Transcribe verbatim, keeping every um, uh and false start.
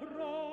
cross.